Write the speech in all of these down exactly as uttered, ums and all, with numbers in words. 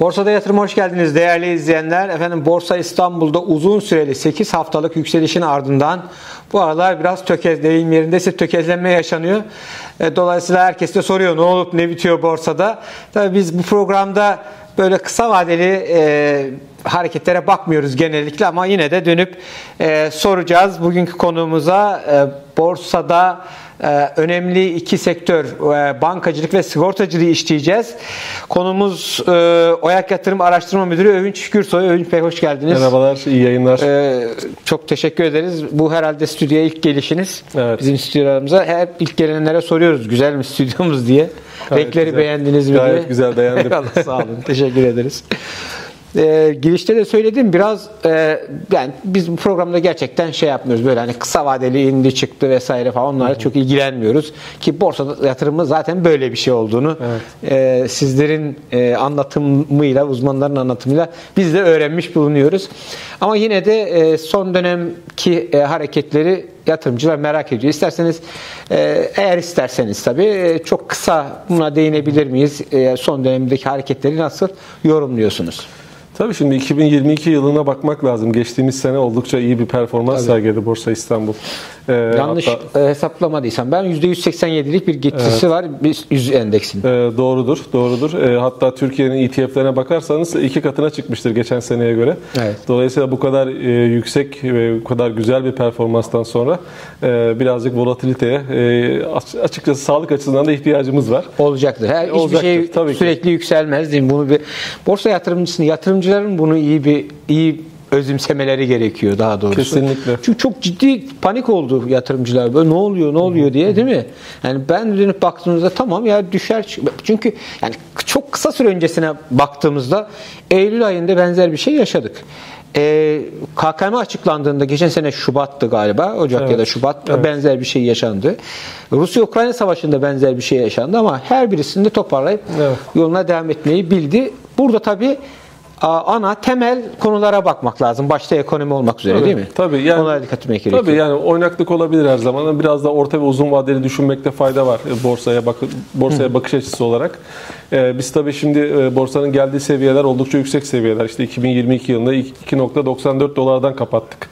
Borsada yatırım hoş geldiniz değerli izleyenler. Efendim Borsa İstanbul'da uzun süreli sekiz haftalık yükselişin ardından bu aralar biraz tökez, deyim yerinde ise tökezlenme yaşanıyor. Dolayısıyla herkes de soruyor ne olup ne bitiyor borsada. Tabii biz bu programda böyle kısa vadeli e, hareketlere bakmıyoruz genellikle ama yine de dönüp e, soracağız. Bugünkü konuğumuza e, borsada e, önemli iki sektör e, bankacılık ve sigortacılığı işleyeceğiz. Konumuz e, Oyak Yatırım Araştırma Müdürü Övünç Gürsoy. Övünç Bey hoş geldiniz. Merhabalar, iyi yayınlar. E, çok teşekkür ederiz. Bu herhalde stüdyoya ilk gelişiniz. Evet. Bizim stüdyolarımıza hep ilk gelenlere soruyoruz güzel mi stüdyomuz diye. Gayet renkleri güzel. Beğendiniz mi? Gayet diye. Güzel, beğendim. Sağ olun. Teşekkür ederiz. E, girişte de söyledim biraz e, yani biz bu programda gerçekten şey yapmıyoruz böyle hani kısa vadeli indi çıktı vesaire falan onlarla çok ilgilenmiyoruz ki borsa yatırımı zaten böyle bir şey olduğunu evet. e, sizlerin e, anlatımıyla uzmanların anlatımıyla biz de öğrenmiş bulunuyoruz ama yine de e, son dönemki e, hareketleri yatırımcılar merak ediyor. İsterseniz eğer isterseniz tabii çok kısa buna değinebilir miyiz? E, son dönemdeki hareketleri nasıl yorumluyorsunuz? Tabii şimdi iki bin yirmi iki yılına bakmak lazım. Geçtiğimiz sene oldukça iyi bir performans tabii. sergiledi Borsa İstanbul. Ee, Yanlış hatta, e, hesaplamadıysam ben yüzde yüz seksen yedilik bir getirisi evet. var yüz endeksin. Ee, doğrudur, doğrudur. Ee, hatta Türkiye'nin E T F'lerine bakarsanız iki katına çıkmıştır geçen seneye göre. Evet. Dolayısıyla bu kadar e, yüksek ve bu kadar güzel bir performanstan sonra e, birazcık volatiliteye e, açıkçası sağlık açısından da ihtiyacımız var. Olacaktır. Her hiçbir olacaktır, şey tabii sürekli ki. Yükselmez değil mi? Bunu bir borsa yatırımcısının yatırım bunu iyi bir iyi özümsemeleri gerekiyor daha doğrusu. Kesinlikle. Çünkü çok ciddi panik oldu yatırımcılar. Böyle ne oluyor ne oluyor diye değil mi? Yani ben dönüp baktığımızda tamam ya düşer. Çünkü yani çok kısa süre öncesine baktığımızda Eylül ayında benzer bir şey yaşadık. E, K K M açıklandığında geçen sene Şubat'tı galiba. Ocak evet. ya da Şubat evet. benzer bir şey yaşandı. Rusya-Ukrayna savaşında benzer bir şey yaşandı ama her birisini de toparlayıp evet. yoluna devam etmeyi bildi. Burada tabii ana temel konulara bakmak lazım. Başta ekonomi olmak üzere tabii, değil mi? Tabii yani, onlara dikkat etmek gerekiyor. Tabii yani oynaklık olabilir her zaman. Biraz da orta ve uzun vadeli düşünmekte fayda var borsaya, bak borsaya bakış açısı olarak. Ee, biz tabii şimdi borsanın geldiği seviyeler oldukça yüksek seviyeler. İşte iki bin yirmi iki yılında iki nokta doksan dört dolardan kapattık.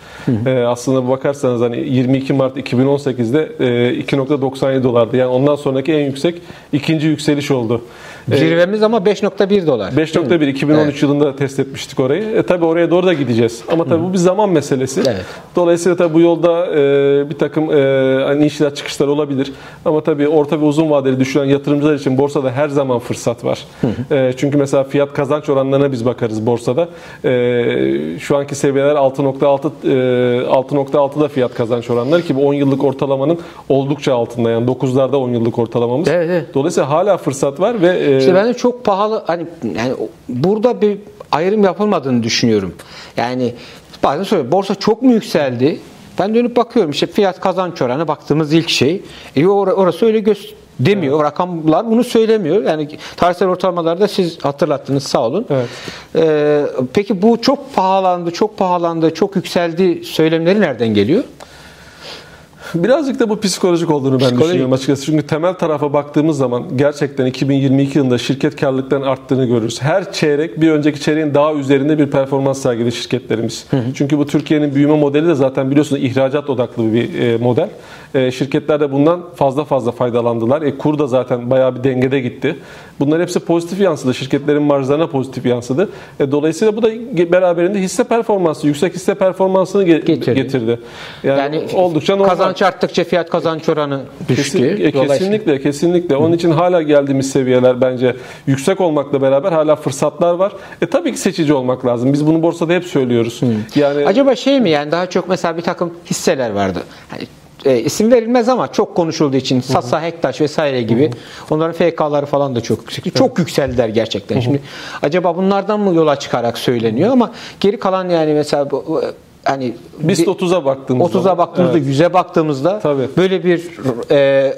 Ee, aslında bakarsanız hani yirmi iki Mart iki bin on sekiz'de iki nokta doksan yedi dolardı. Yani ondan sonraki en yüksek ikinci yükseliş oldu. Zirvemiz ee, ama beş nokta bir dolar. beş nokta bir iki bin on üç evet. yılında test etmiştik orayı. E, tabii oraya doğru da gideceğiz. Ama tabii bu bir zaman meselesi. Evet. Dolayısıyla tabii bu yolda e, bir takım e, hani işler çıkışlar olabilir. Ama tabii orta ve uzun vadeli düşünen yatırımcılar için borsada her zaman fırsat var. E, çünkü mesela fiyat kazanç oranlarına biz bakarız borsada. E, şu anki seviyeler altı nokta altıda fiyat kazanç oranları ki bu on yıllık ortalamanın oldukça altında. Yani dokuzlarda on yıllık ortalamamız. Evet, evet. Dolayısıyla hala fırsat var ve İşte ben de çok pahalı hani yani burada bir ayrım yapılmadığını düşünüyorum. Yani bazen soruyor borsa çok mu yükseldi? Ben dönüp bakıyorum işte fiyat kazanç oranı baktığımız ilk şey. E or orası öyle göz demiyor. Evet. Rakamlar bunu söylemiyor. Yani tarihsel ortalamalarda siz hatırlattınız sağ olun. Evet. Ee, peki bu çok pahalandı, çok pahalandı, çok yükseldi söylemleri nereden geliyor? Birazcık da bu psikolojik olduğunu psikolojik. ben düşünüyorum açıkçası. Çünkü temel tarafa baktığımız zaman gerçekten iki bin yirmi iki yılında şirket karlılıklarının arttığını görürüz. Her çeyrek bir önceki çeyreğin daha üzerinde bir performans sergiledi şirketlerimiz. Hı hı. Çünkü bu Türkiye'nin büyüme modeli de zaten biliyorsunuz ihracat odaklı bir model. E, şirketler de bundan fazla fazla faydalandılar. E, kur da zaten bayağı bir dengede gitti. Bunlar hepsi pozitif yansıdı. Şirketlerin marjlarına pozitif yansıdı. E, dolayısıyla bu da beraberinde hisse performansı, yüksek hisse performansını ge getirdi. getirdi. Yani, yani oldukça normal. Kazanç arttıkça fiyat kazanç oranı düştü. Kesinlikle, kesinlikle, kesinlikle. Onun için hala geldiğimiz seviyeler bence yüksek olmakla beraber hala fırsatlar var. E, tabii ki seçici olmak lazım. Biz bunu borsada hep söylüyoruz. Hı. Yani acaba şey mi yani daha çok mesela bir takım hisseler vardı. Hani E, isim verilmez ama çok konuşulduğu için Sasa, Hektaş vesaire gibi hı hı. onların F K'ları falan da çok yüksek. Evet. Çok yükseldiler gerçekten. Hı hı. Şimdi acaba bunlardan mı yola çıkarak söyleniyor hı hı. ama geri kalan yani mesela bu, hani biz otuza baktığımızda otuza baktığımızda evet. yüze baktığımızda tabii. böyle bir e,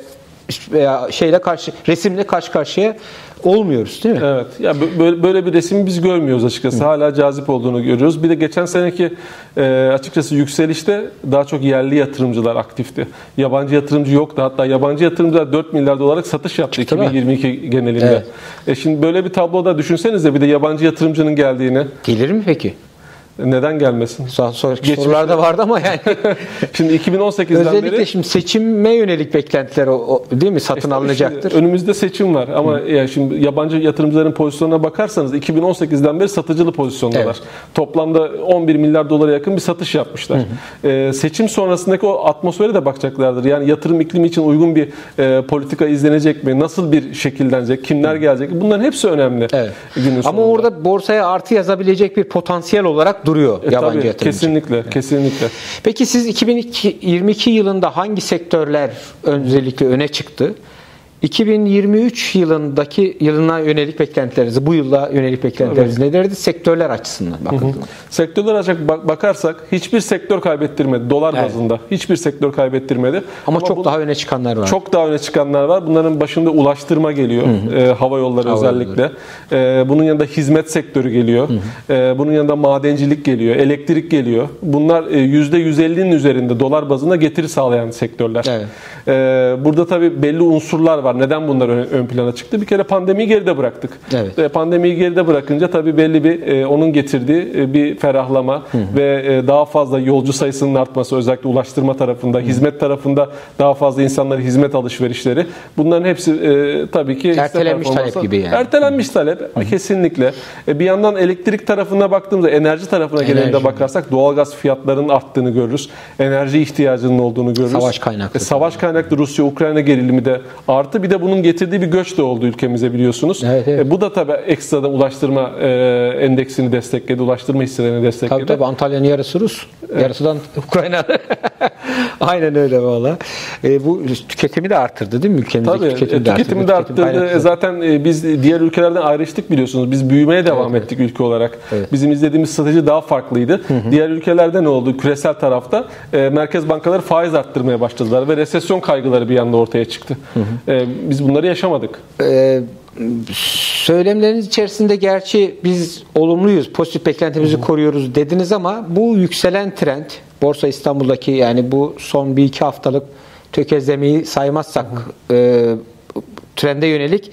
veya şeyle karşı resimle karşı karşıya olmuyoruz değil mi? Evet. Ya yani böyle bir resmi biz görmüyoruz açıkçası. Hı. Hala cazip olduğunu görüyoruz. Bir de geçen seneki e, açıkçası yükselişte daha çok yerli yatırımcılar aktifti. Yabancı yatırımcı yoktu. Hatta yabancı yatırımcılar dört milyar dolarlık satış yaptı çıktı iki bin yirmi iki mi? Genelinde. Evet. E şimdi böyle bir tabloda düşünsenize bir de yabancı yatırımcının geldiğini. Gelir mi peki? Neden gelmesin? Sonraki sorularda vardı ama yani. Şimdi iki bin on sekizden özellikle beri, şimdi seçime yönelik beklentiler o, o değil mi? Satın e alınacaktır. Şimdi, önümüzde seçim var ama ya şimdi yabancı yatırımcıların pozisyonuna bakarsanız iki bin on sekizden beri satıcılı pozisyondalar. Evet. Toplamda on bir milyar dolara yakın bir satış yapmışlar. E, seçim sonrasındaki o atmosfere de bakacaklardır. Yani yatırım iklimi için uygun bir e, politika izlenecek mi? Nasıl bir şekillenecek? Kimler Hı. gelecek? Bunların hepsi önemli. Evet. Ama orada borsaya artı yazabilecek bir potansiyel olarak duruyor e, yabancı tabii, yatırımcı. Kesinlikle, yani. kesinlikle. Peki siz iki bin yirmi iki yılında hangi sektörler özellikle öne çıktı? iki bin yirmi üç yılındaki yılına yönelik beklentileriniz, bu yıla yönelik beklentileriniz evet. nelerdi? Sektörler açısından bakın. Sektörler açısından bakarsak hiçbir sektör kaybettirmedi dolar evet. bazında. Hiçbir sektör kaybettirmedi. Ama, Ama çok bu, daha öne çıkanlar var. Çok daha öne çıkanlar var. Bunların başında ulaştırma geliyor. E, hava yolları hava özellikle. E, bunun yanında hizmet sektörü geliyor. E, bunun yanında madencilik geliyor. Elektrik geliyor. Bunlar e, yüzde yüz ellinin üzerinde dolar bazında getiri sağlayan sektörler. Evet. E, burada tabii belli unsurlar var. Neden bunlar ön plana çıktı? Bir kere pandemiyi geride bıraktık. Evet. Pandemiyi geride bırakınca tabii belli bir e, onun getirdiği bir ferahlama hı hı. ve e, daha fazla yolcu sayısının artması özellikle ulaştırma tarafında, hı. hizmet tarafında daha fazla insanlara hizmet alışverişleri. Bunların hepsi e, tabii ki ertelenmiş talep gibi yani. Ertelenmiş talep. Hı hı. Kesinlikle. E, bir yandan elektrik tarafına baktığımızda enerji tarafına gelene bakarsak doğalgaz fiyatlarının arttığını görürüz. Enerji ihtiyacının olduğunu görürüz. Savaş kaynaklı. E, savaş kaynaklı Rusya-Ukrayna gerilimi de arttı. Bir de bunun getirdiği bir göç de oldu ülkemize biliyorsunuz. Evet, evet. E, bu da tabii ekstradan ulaştırma e, endeksini destekledi, ulaştırma hisselerini destekledi. Tabii tabii Antalya'nın yarısı Rus, evet. yarısından Ukrayna. Aynen öyle valla. E, bu tüketimi de arttırdı değil mi ülkemizdeki tabii, tüketimi? Tabii tüketimi de arttırdı. Tüketim de arttırdı. Zaten e, biz diğer ülkelerden ayrıştık biliyorsunuz. Biz büyümeye devam evet, ettik evet. ülke olarak. Evet. Bizim izlediğimiz strateji daha farklıydı. Hı hı. Diğer ülkelerde ne oldu? Küresel tarafta e, merkez bankaları faiz arttırmaya başladılar ve resesyon kaygıları bir anda ortaya çıktı. Hı hı. E, Biz bunları yaşamadık. Ee, söylemleriniz içerisinde gerçi biz olumluyuz, pozitif beklentimizi Hı-hı. koruyoruz dediniz ama bu yükselen trend, Borsa İstanbul'daki yani bu son bir iki haftalık tökezlemeyi saymazsak e, trende yönelik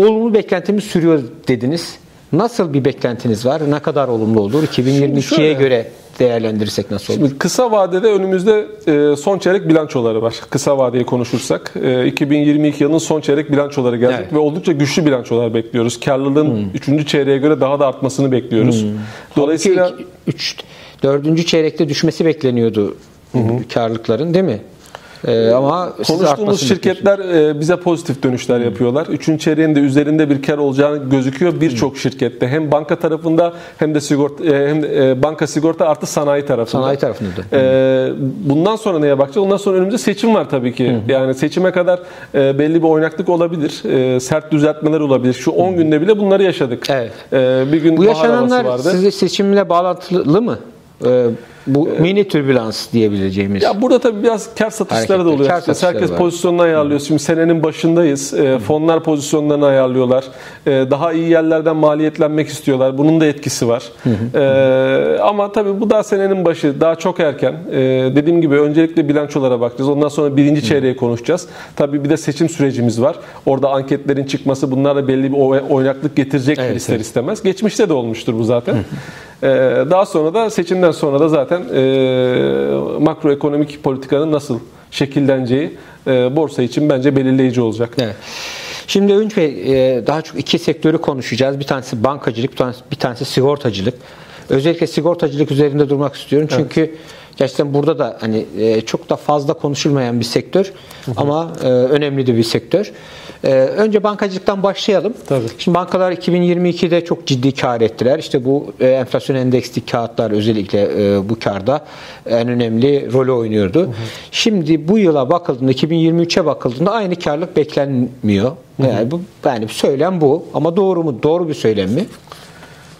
olumlu beklentimiz sürüyor dediniz. Nasıl bir beklentiniz var? Ne kadar olumlu olur? iki bin yirmi ikiye göre değerlendirirsek nasıl olur? Şimdi kısa vadede önümüzde son çeyrek bilançoları var. Kısa vadeyi konuşursak iki bin yirmi iki yılının son çeyrek bilançoları geldik evet. ve oldukça güçlü bilançolar bekliyoruz. Karlılığın hmm. üçüncü çeyreğe göre daha da artmasını bekliyoruz. Hmm. Dolayısıyla dördüncü çeyrekte düşmesi bekleniyordu hmm. karlılıkların değil mi? Ee, ama konuştuğumuz şirketler e, bize pozitif dönüşler hmm. yapıyorlar. Üçüncü çeyreğin de üzerinde bir kar olacağı gözüküyor birçok hmm. şirkette. Hem banka tarafında hem de sigorta hem de banka sigorta artı sanayi tarafında. Sanayi tarafında. Hmm. E, bundan sonra neye bakacağız? Ondan sonra önümüzde seçim var tabii ki. Hmm. Yani seçime kadar e, belli bir oynaklık olabilir. E, sert düzeltmeler olabilir. Şu on hmm. günde bile bunları yaşadık. Evet. E, bir gün bu yaşananlar vardı. Size seçimle bağlantılı mı? E, Bu mini türbülans diyebileceğimiz. Ya burada tabii biraz kar satışları da oluyor. Herkes var. Pozisyonunu ayarlıyor. Şimdi senenin başındayız. Hı. Fonlar pozisyonlarını ayarlıyorlar. Daha iyi yerlerden maliyetlenmek istiyorlar. Bunun da etkisi var. Hı hı. Ee, ama tabii bu daha senenin başı. Daha çok erken. Ee, dediğim gibi öncelikle bilançolara bakacağız. Ondan sonra birinci çeyreği konuşacağız. Tabii bir de seçim sürecimiz var. Orada anketlerin çıkması bunlarla belli bir oynaklık getirecektir evet, ister evet. istemez. Geçmişte de olmuştur bu zaten. Hı. Daha sonra da seçimden sonra da zaten e, makroekonomik politikanın nasıl şekilleneceği e, borsa için bence belirleyici olacak. Evet. Şimdi Övünç Bey e, daha çok iki sektörü konuşacağız. Bir tanesi bankacılık, bir tanesi, bir tanesi sigortacılık. Özellikle sigortacılık üzerinde durmak istiyorum. Çünkü evet. gerçekten burada da hani e, çok da fazla konuşulmayan bir sektör Hı-hı. ama e, önemli de bir sektör. E, önce bankacılıktan başlayalım. Tabii. Şimdi bankalar iki bin yirmi ikide çok ciddi kar ettiler. İşte bu e, enflasyon endeksli kağıtlar özellikle e, bu karda en önemli rolü oynuyordu. Hı-hı. Şimdi bu yıla bakıldığında iki bin yirmi üçe bakıldığında aynı karlılık beklenmiyor. Hı-hı. Yani bu yani söylem bu ama doğru mu? Doğru bir söylem mi?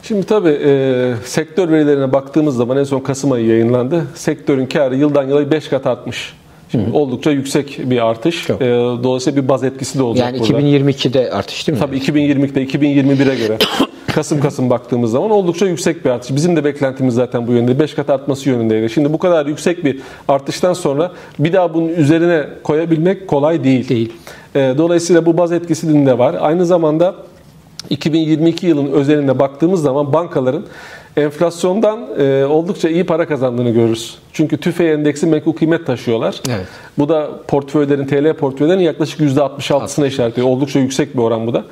Şimdi tabii e, sektör verilerine baktığımız zaman en son Kasım ayı yayınlandı. Sektörün karı yıldan yıla beş kat artmış. Şimdi Hı. oldukça yüksek bir artış. Çok. Dolayısıyla bir baz etkisi de olacak yani burada. Yani iki bin yirmi ikide artış değil mi? Tabii iki bin yirmi ikide iki bin yirmi bire göre Kasım Kasım baktığımız zaman oldukça yüksek bir artış. Bizim de beklentimiz zaten bu yönde. beş kat artması yönündeydi. Şimdi bu kadar yüksek bir artıştan sonra bir daha bunun üzerine koyabilmek kolay değil. Değil. Dolayısıyla bu baz etkisinin de var. Aynı zamanda iki bin yirmi iki yılın özeline baktığımız zaman bankaların enflasyondan e, oldukça iyi para kazandığını görürüz. Çünkü TÜFE endeksi menkul kıymet taşıyorlar. Evet. Bu da portföylerin, T L portföylerin yaklaşık yüzde altmış altısına işaret ediyor. Oldukça yüksek bir oran bu da.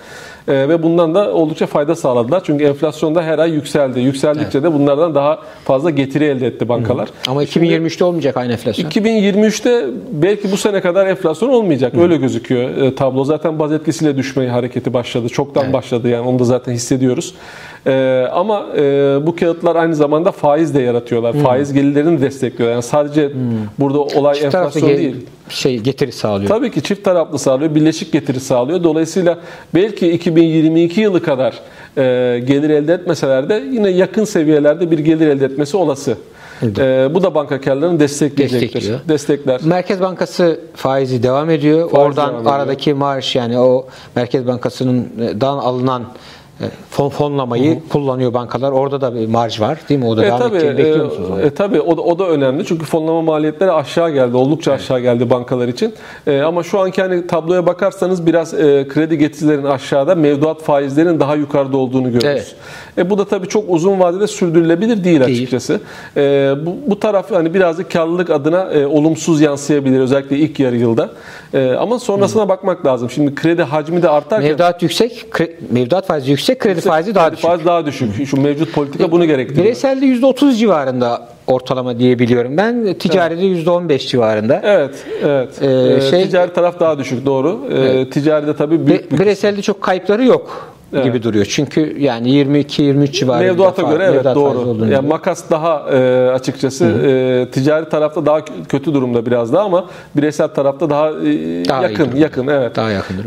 E, ve bundan da oldukça fayda sağladılar. Çünkü enflasyonda her ay yükseldi. Yükseldikçe evet. de bunlardan daha fazla getiri elde etti bankalar. Hı. Ama Şimdi, iki bin yirmi üçte olmayacak aynı enflasyon. iki bin yirmi üçte belki bu sene kadar enflasyon olmayacak. Hı. Öyle gözüküyor e, tablo. Zaten baz etkisiyle düşme hareketi başladı. Çoktan evet. başladı yani. Onu da zaten hissediyoruz. E, ama e, bu kağıtlar aynı zamanda faiz de yaratıyorlar. Hmm. Faiz gelirlerini destekliyor. Yani sadece hmm. burada olay çift enflasyon ge- değil. Şey getiri sağlıyor. Tabii ki çift taraflı sağlıyor. Birleşik getiri sağlıyor. Dolayısıyla belki iki bin yirmi iki yılı kadar e, gelir elde etmeseler de yine yakın seviyelerde bir gelir elde etmesi olası. Ee, bu da banka karlarını destekleyecektir. Destekler. Merkez Bankası faizi devam ediyor. Faiz Oradan devam ediyor. Aradaki marş yani o Merkez Bankası'ndan alınan Fon, fonlamayı Hı-hı. kullanıyor bankalar. Orada da bir marj var değil mi? O da e, tabii, bekliyor musunuz? E, tabii o da, o da önemli. Çünkü fonlama maliyetleri aşağı geldi. Oldukça evet. aşağı geldi bankalar için. E, ama şu anki hani tabloya bakarsanız biraz e, kredi getirilerinin aşağıda, mevduat faizlerinin daha yukarıda olduğunu görüyoruz. Evet. E, bu da tabii çok uzun vadede sürdürülebilir değil, değil. açıkçası. E, bu, bu taraf hani birazcık karlılık adına e, olumsuz yansıyabilir. Özellikle ilk yarı yılda. E, ama sonrasına Hı-hı. bakmak lazım. Şimdi kredi hacmi de artarken mevduat yüksek, kre, mevduat faizi yüksek. Yüksek kredi faizi daha düşük. Faiz daha düşük. Şu mevcut politika bunu gerektiriyor. Bireyselde yüzde otuz civarında ortalama diyebiliyorum. Ben ticaride evet. yüzde on beş civarında. Evet, evet. Ee, şey, ticari taraf daha düşük, doğru. Ee, evet. Ticaride tabii büyük bir bireyselde çok kayıpları yok. Evet. gibi duruyor. Çünkü yani yirmi iki yirmi üç civarında mevduata göre evet mevduat doğru. Yani makas daha e, açıkçası e, ticari tarafta daha kötü durumda biraz daha ama bireysel tarafta daha, e, daha yakın yakın evet. Daha yakın. E,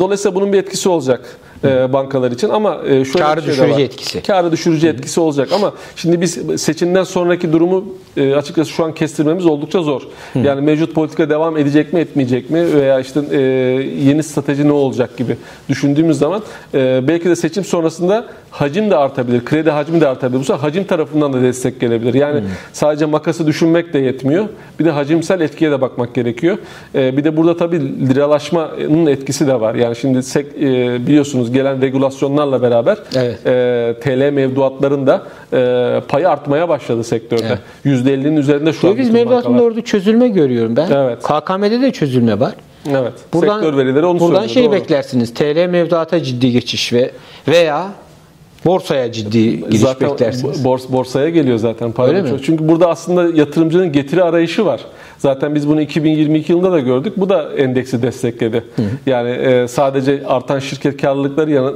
dolayısıyla bunun bir etkisi olacak e, bankalar için ama e, şöyle kârı düşürücü şey etkisi. Kârı düşürücü Hı. etkisi olacak ama şimdi biz seçimden sonraki durumu e, açıkçası şu an kestirmemiz oldukça zor. Hı. Yani mevcut politika devam edecek mi etmeyecek mi veya işte e, yeni strateji ne olacak gibi düşündüğümüz zaman e, belki de seçim sonrasında hacim de artabilir, kredi hacmi de artabilir. Bu sefer hacim tarafından da destek gelebilir. Yani hmm. sadece makası düşünmek de yetmiyor. Bir de hacimsel etkiye de bakmak gerekiyor. Bir de burada tabii liralaşmanın etkisi de var. Yani şimdi biliyorsunuz gelen regulasyonlarla beraber evet. T L mevduatların da payı artmaya başladı sektörde. Evet. yüzde ellinin üzerinde şu an. Döviz mevduatında orada çözülme görüyorum ben. Evet. K K M'de de çözülme var. Evet. Buradan, sektör verileri onu buradan şey doğru. beklersiniz. T L mevduata ciddi geçiş ve veya borsaya ciddi giriş zaten beklersiniz. Bors, borsaya geliyor zaten. Çünkü burada aslında yatırımcının getiri arayışı var. Zaten biz bunu iki bin yirmi iki yılında da gördük. Bu da endeksi destekledi. Hı. Yani e, sadece artan şirket karlılıkları yana,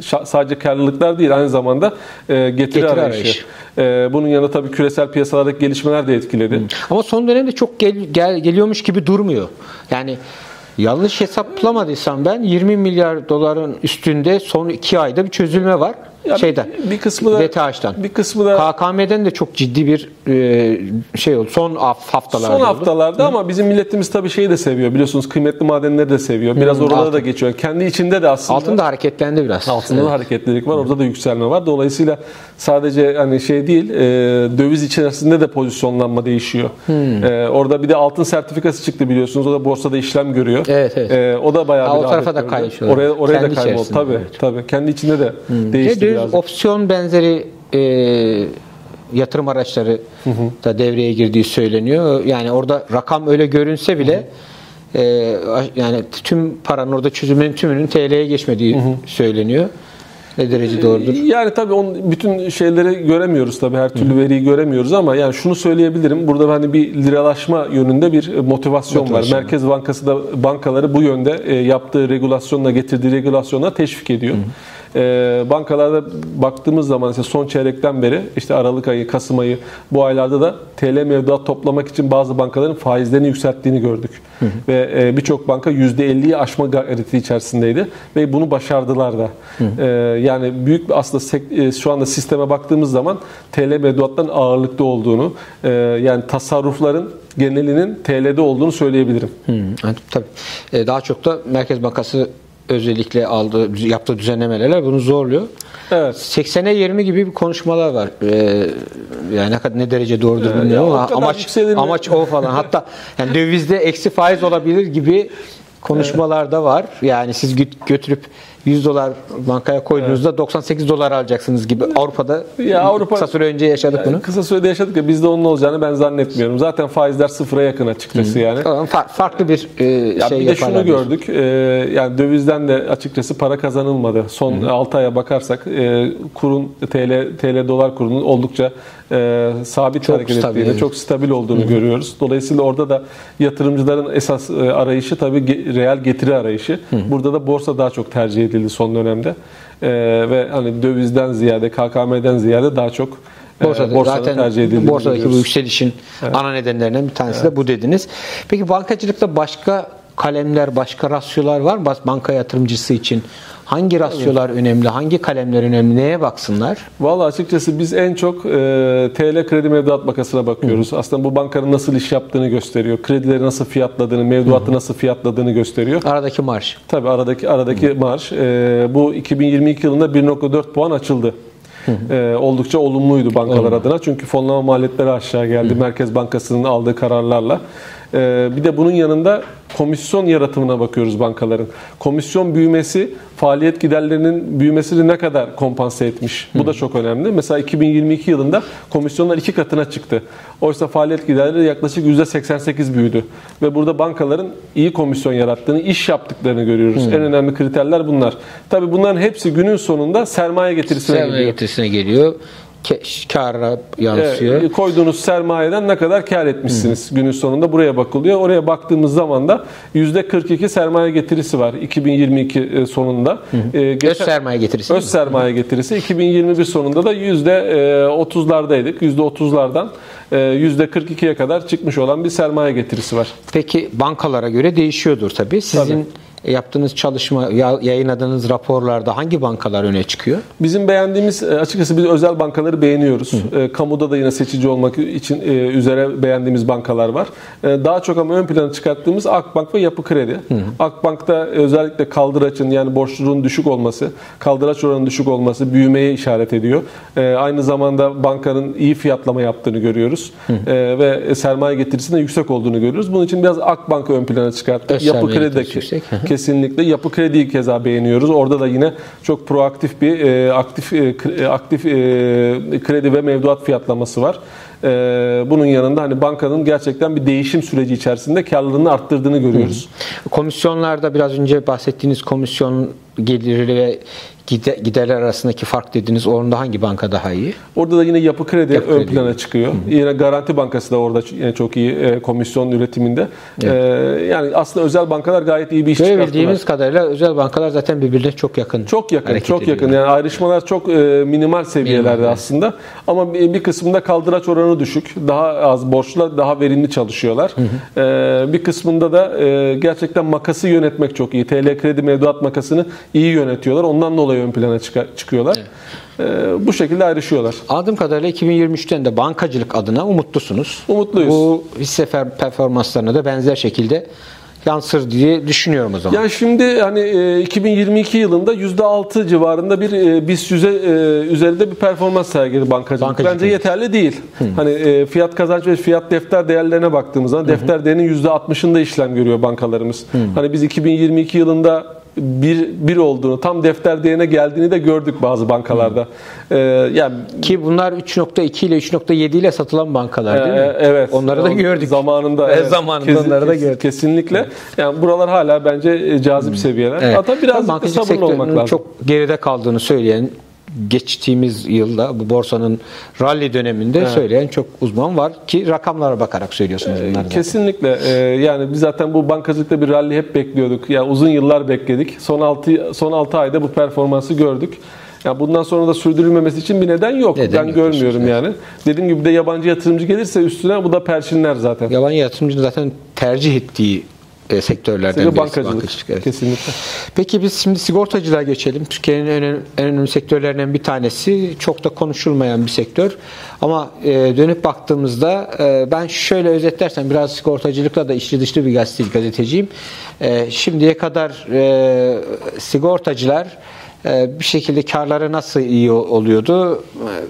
şa, sadece karlılıklar değil aynı zamanda e, getiri, getiri arayışı. arayışı. E, bunun yanında tabii küresel piyasalardaki gelişmeler de etkiledi. Hı. Ama son dönemde çok gel, gel, geliyormuş gibi durmuyor. Yani yanlış hesaplamadıysam ben yirmi milyar doların üstünde son iki ayda bir çözülme var. Yani şeyden, bir kısmı da D T H'tan. Bir kısmı da K K M'den de çok ciddi bir şey oldu. Son haftalarda. Son haftalarda oldu. Ama Hı. bizim milletimiz tabii şeyi de seviyor. Biliyorsunuz kıymetli madenleri de seviyor. Biraz Hı. oralara altın. da geçiyor. Kendi içinde de aslında altın da hareketlendi biraz. Altında evet. da hareketlilik var. Orada da yükselme var. Dolayısıyla sadece hani şey değil, döviz içerisinde de pozisyonlanma değişiyor. Hı. Orada bir de altın sertifikası çıktı biliyorsunuz. O da borsada işlem görüyor. Evet, evet. O da bayağı ha, bir o tarafa da kayışıyor. Oraya oraya kendi da kayboldu tabii. Evet. Tabii. Kendi içinde de Hı. değişti. Şey, opsiyon benzeri e, yatırım araçları hı hı. da devreye girdiği söyleniyor. Yani orada rakam öyle görünse bile hı hı. E, yani tüm paranın orada çözümünün tümünün T L'ye geçmediği hı hı. söyleniyor. Ne derece doğrudur? Yani tabii on, bütün şeyleri göremiyoruz tabii. Her türlü Hı. veriyi göremiyoruz ama yani şunu söyleyebilirim. Burada hani bir liralaşma yönünde bir motivasyon, motivasyon var. Merkez Bankası da bankaları bu yönde yaptığı regulasyonla getirdiği regulasyonla teşvik ediyor. Hı. Bankalarda baktığımız zaman işte son çeyrekten beri, işte Aralık ayı, Kasım ayı, bu aylarda da T L mevduat toplamak için bazı bankaların faizlerini yükselttiğini gördük. Hı hı. Ve birçok banka yüzde elliyi aşma gayreti içerisindeydi ve bunu başardılar da. Hı hı. Yani büyük aslında şu anda sisteme baktığımız zaman T L mevduatların ağırlıkta olduğunu, yani tasarrufların genelinin T L'de olduğunu söyleyebilirim. Hı, tabii. Daha çok da Merkez Bankası özellikle aldığı, yaptığı düzenlemeler bunu zorluyor. Evet. seksene yirmi gibi bir konuşmalar var. Ee, yani ne, ne derece doğrudur ee, bilmiyorum ama amaç yükselinme. amaç o falan. Hatta yani dövizde eksi faiz olabilir gibi konuşmalar da var. Yani siz götürüp yüz dolar bankaya koyduğunuzda evet. doksan sekiz dolar alacaksınız gibi. Avrupa'da ya Avrupa, kısa süre önce yaşadık yani bunu. Kısa sürede yaşadık ya, bizde onun olacağını ben zannetmiyorum. Zaten faizler sıfıra yakın açıkçası hmm. yani. Tamam, fa farklı bir e, ya şey bir de şunu gördük. E, yani dövizden de açıkçası para kazanılmadı. Son hmm. altı aya bakarsak e, kurun T L T L dolar kurunun oldukça e, sabit çok hareket stabil. ettiğini, çok stabil olduğunu hmm. görüyoruz. Dolayısıyla orada da yatırımcıların esas e, arayışı tabii ge, reel getiri arayışı. Hmm. Burada da borsa daha çok tercih edildi son dönemde ee, ve hani dövizden ziyade, K K M'den ziyade daha çok Borsada, borsanın zaten tercih edildiğini borsadaki biliyoruz. Bu yükselişin evet. ana nedenlerinden bir tanesi evet. de bu dediniz. Peki bankacılıkta başka kalemler, başka rasyolar var mı? Banka yatırımcısı için hangi rasyolar evet. önemli, hangi kalemler önemli, neye baksınlar? Vallahi açıkçası biz en çok e, T L Kredi Mevduat Bankası'na bakıyoruz. Hı. Aslında bu bankanın nasıl iş yaptığını gösteriyor. Kredileri nasıl fiyatladığını, mevduatı Hı. nasıl fiyatladığını gösteriyor. Aradaki marj. Tabii aradaki aradaki Hı. marj. E, bu iki bin yirmi iki yılında bir virgül dört puan açıldı. Ee, oldukça olumluydu bankalar Olumlu. adına. Çünkü fonlama maliyetleri aşağı geldi. Hı. Merkez Bankası'nın aldığı kararlarla. Ee, bir de bunun yanında komisyon yaratımına bakıyoruz bankaların. Komisyon büyümesi, faaliyet giderlerinin büyümesini ne kadar kompanse etmiş? Hı. Bu da çok önemli. Mesela iki bin yirmi iki yılında komisyonlar iki katına çıktı. Oysa faaliyet giderleri yaklaşık yüzde seksen sekiz büyüdü. Ve burada bankaların iyi komisyon yarattığını, iş yaptıklarını görüyoruz. Hı. En önemli kriterler bunlar. Tabii bunların hepsi günün sonunda sermaye getirisine sermaye geliyor. getirisine geliyor. Kâra yansıyor. E, koyduğunuz sermayeden ne kadar kâr etmişsiniz? Hı. Günün sonunda buraya bakılıyor. Oraya baktığımız zaman da yüzde kırk iki sermaye getirisi var iki bin yirmi iki sonunda. E, geçen, öz sermaye getirisi. Öz sermaye getirisi. iki bin yirmi bir sonunda da yüzde otuzlardaydık. yüzde otuzlardan yüzde kırk ikiye kadar çıkmış olan bir sermaye getirisi var. Peki bankalara göre değişiyordur tabii. Sizin tabii. yaptığınız çalışma, yayınladığınız raporlarda hangi bankalar öne çıkıyor? Bizim beğendiğimiz, açıkçası biz özel bankaları beğeniyoruz. Hı. Kamuda da yine seçici olmak için üzere beğendiğimiz bankalar var. Daha çok ama ön plana çıkarttığımız Akbank ve Yapı Kredi. Hı. Akbank'ta özellikle kaldıraçın, yani borçluluğun düşük olması, kaldıraç oranının düşük olması büyümeye işaret ediyor. Aynı zamanda bankanın iyi fiyatlama yaptığını görüyoruz. Hı. Ve sermaye getirisinde yüksek olduğunu görüyoruz. Bunun için biraz Akbank'ı ön plana çıkarttık. Yapı Kredi'deki kesinlikle Yapı Kredi'yi keza beğeniyoruz. Orada da yine çok proaktif bir e, aktif e, aktif e, kredi ve mevduat fiyatlaması var. E, bunun yanında hani bankanın gerçekten bir değişim süreci içerisinde karlılığını arttırdığını görüyoruz. Hı. Komisyonlarda biraz önce bahsettiğiniz komisyon geliri ve giderler arasındaki fark dediğiniz oranda hangi banka daha iyi? Orada da yine Yapı Kredi Yapı ön plana çıkıyor. Hı. Yine Garanti Bankası da orada çok iyi komisyon üretiminde. Evet. Ee, yani aslında özel bankalar gayet iyi bir iş çıkarttılar. Görebildiğimiz kadarıyla özel bankalar zaten birbirine çok yakın. Çok yakın, çok ediyor. yakın. Yani ayrışmalar çok e, minimal seviyelerde minimal. aslında. Ama bir kısmında kaldıraç oranı düşük. Daha az borçla daha verimli çalışıyorlar. Hı hı. E, bir kısmında da e, gerçekten makası yönetmek çok iyi. T L Kredi mevduat makasını iyi yönetiyorlar. Ondan dolayı ön plana çıkıyorlar. Evet. Ee, bu şekilde ayrışıyorlar. Anladığım kadarıyla iki bin yirmi üçten de bankacılık adına umutlusunuz. Umutluyuz. Bu hisse performanslarına da benzer şekilde yansır diye düşünüyorum o zaman. Ya yani şimdi hani iki bin yirmi iki yılında yüzde altı civarında bir BIST yüze üzerinde bir performans sergiledi bankacılık. bankacılık. Bence yeterli değil. Hı. Hani fiyat kazanç ve fiyat defter değerlerine baktığımız zaman defter değerinin yüzde altmışında işlem görüyor bankalarımız. Hı. Hani biz iki bin yirmi iki yılında Bir, bir olduğunu, tam defter değerine geldiğini de gördük bazı bankalarda. Ee, yani ki bunlar üç nokta iki ile üç nokta yedi ile satılan bankalar değil mi? E, evet. Onları da gördük. Zamanında. Evet. Zamanında Kesin, onları da gördük. Kesinlikle. Yani buralar hala bence cazip hmm. seviyeler. Evet. Hatta biraz bankacılık sektörünün olmak lazım. Çok geride kaldığını söyleyen geçtiğimiz yılda bu borsanın rally döneminde evet. söyleyen çok uzman var ki rakamlara bakarak söylüyorsunuz. Ee, kesinlikle. Ee, yani biz zaten bu bankacılıkta bir rally hep bekliyorduk. Yani uzun yıllar bekledik. Son altı son altı ayda bu performansı gördük. Yani bundan sonra da sürdürülmemesi için bir neden yok. Neden ben yok, görmüyorum evet. yani. Dediğim gibi de yabancı yatırımcı gelirse üstüne bu da perçinler zaten. Yabancı yatırımcının zaten tercih ettiği E, sektörlerden birisi. Bankacılık. Bankacılık, evet. Kesinlikle. Peki biz şimdi sigortacılığa geçelim. Türkiye'nin en önemli, en önemli sektörlerinden bir tanesi. Çok da konuşulmayan bir sektör. Ama e, dönüp baktığımızda e, ben şöyle özetlersem biraz sigortacılıkla da içli dışlı bir gazeteci, gazeteciyim. E, şimdiye kadar e, sigortacılar bir şekilde karları nasıl iyi oluyordu?